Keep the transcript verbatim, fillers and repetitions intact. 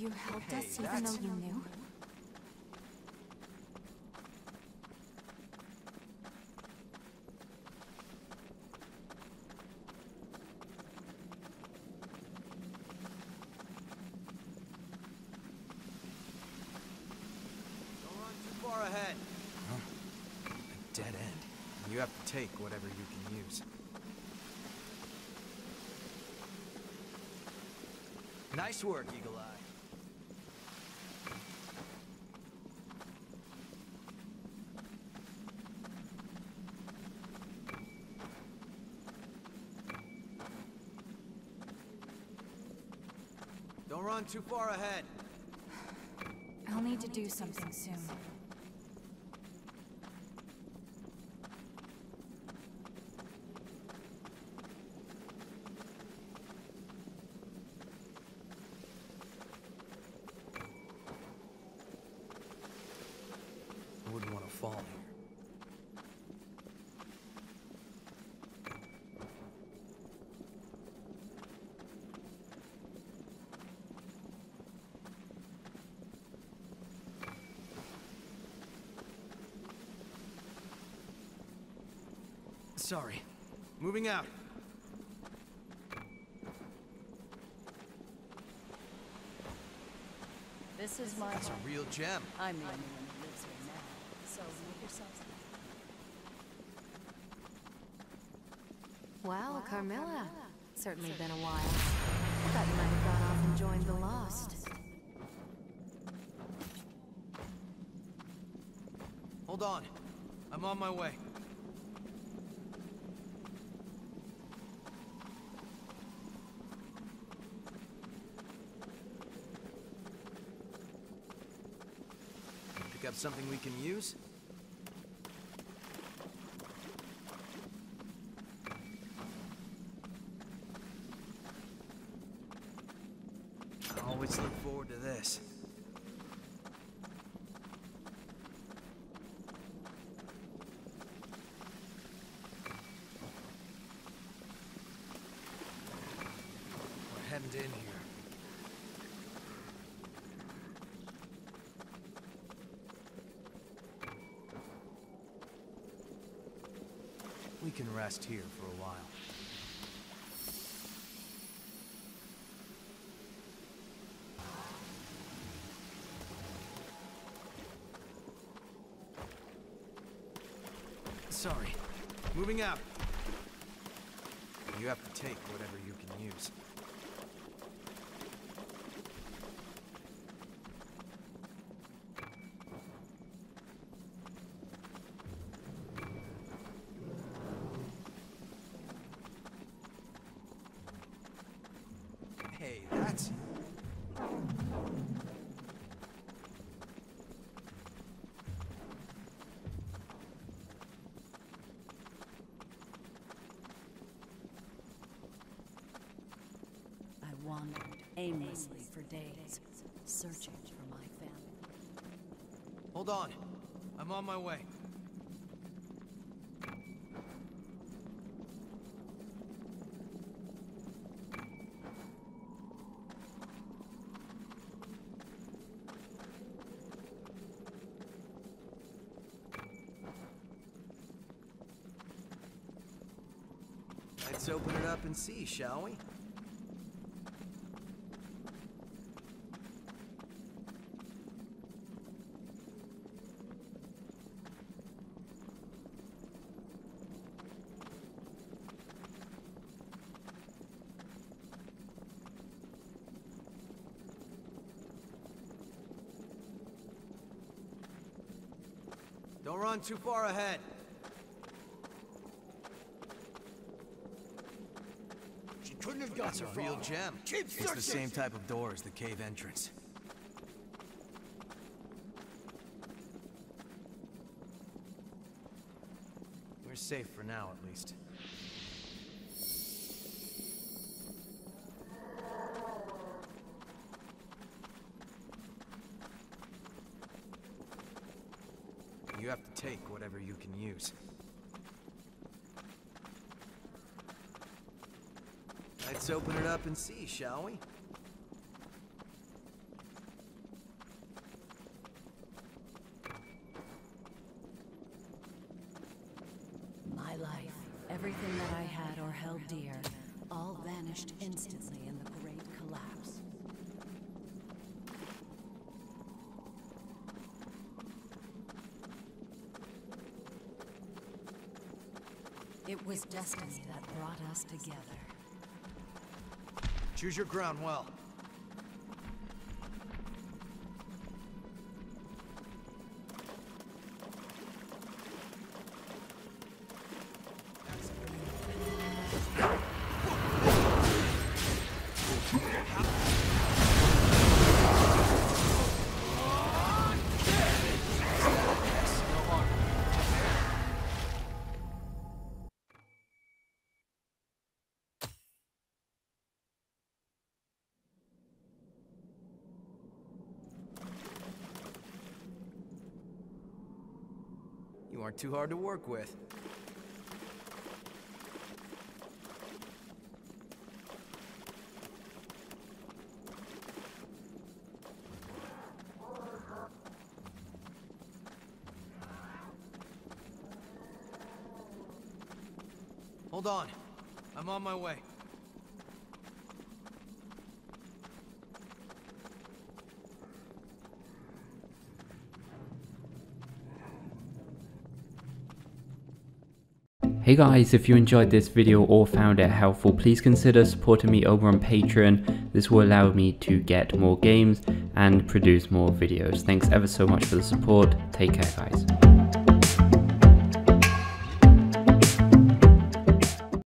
You helped us even though you knew? Take whatever you can use. Nice work, Eagle Eye. Don't run too far ahead. I'll need to do something soon. Sorry. Moving out. This is my That's home. A real gem. I'm the only one who lives here now, so make yourselves. Wow, wow, Carmilla. Certainly been a while. I thought you might have gone off and joined the Lost. Hold on. I'm on my way. Have something we can use? I always look forward to this. We're hemmed in here. We can rest here for a while. Sorry. Moving out. You have to take whatever you can use. Aimlessly for days, searching for my family. Hold on. I'm on my way. Let's open it up and see, shall we? Don't run too far ahead. She couldn't have got a real gem. Keep it's searching. The same type of door as the cave entrance. We're safe for now, at least. You have to take whatever you can use. Let's open it up and see, shall we? Everything that I had or held dear all vanished instantly in the great collapse. It was destiny that brought us together. Choose your ground well. You aren't too hard to work with. Hold on. I'm on my way. Hey guys, if you enjoyed this video or found it helpful, please consider supporting me over on Patreon. This will allow me to get more games and produce more videos. Thanks ever so much for the support. Take care guys.